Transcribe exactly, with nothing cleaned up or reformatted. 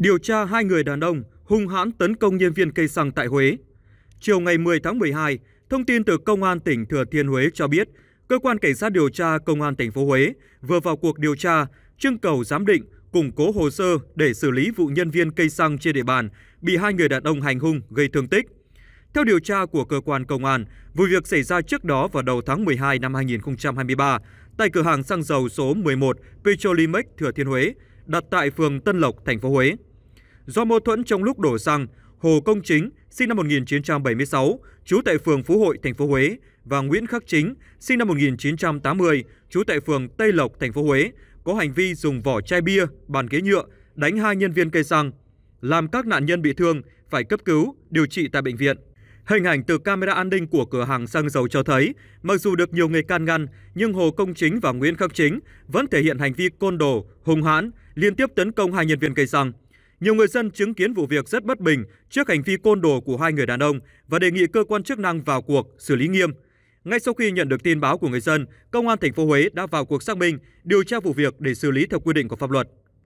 điều tra hai người đàn ông hung hãn tấn công nhân viên cây xăng tại Huế. Chiều ngày mười tháng mười hai, thông tin từ Công an tỉnh Thừa Thiên Huế cho biết, Cơ quan Cảnh sát điều tra Công an thành phố Huế vừa vào cuộc điều tra, trưng cầu giám định, củng cố hồ sơ để xử lý vụ nhân viên cây xăng trên địa bàn bị hai người đàn ông hành hung gây thương tích. Theo điều tra của cơ quan công an, vụ việc xảy ra trước đó vào đầu tháng mười hai năm hai nghìn không trăm hai mươi ba tại cửa hàng xăng dầu số mười một Petrolimex Thừa Thiên Huế, đặt tại phường Tân Lộc, thành phố Huế. Do mâu thuẫn trong lúc đổ xăng, Hồ Công Chính, sinh năm một nghìn chín trăm bảy mươi sáu, trú tại phường Phú Hội, thành phố Huế và Nguyễn Khắc Chính, sinh năm một nghìn chín trăm tám mươi, trú tại phường Tây Lộc, thành phố Huế, có hành vi dùng vỏ chai bia, bàn ghế nhựa đánh hai nhân viên cây xăng, làm các nạn nhân bị thương phải cấp cứu, điều trị tại bệnh viện. Hình ảnh từ camera an ninh của cửa hàng xăng dầu cho thấy, mặc dù được nhiều người can ngăn, nhưng Hồ Công Chính và Nguyễn Khắc Chính vẫn thể hiện hành vi côn đồ, hung hãn, liên tiếp tấn công hai nhân viên cây xăng. Nhiều người dân chứng kiến vụ việc rất bất bình trước hành vi côn đồ của hai người đàn ông và đề nghị cơ quan chức năng vào cuộc xử lý nghiêm. Ngay sau khi nhận được tin báo của người dân, Công an thành phố Huế đã vào cuộc xác minh, điều tra vụ việc để xử lý theo quy định của pháp luật.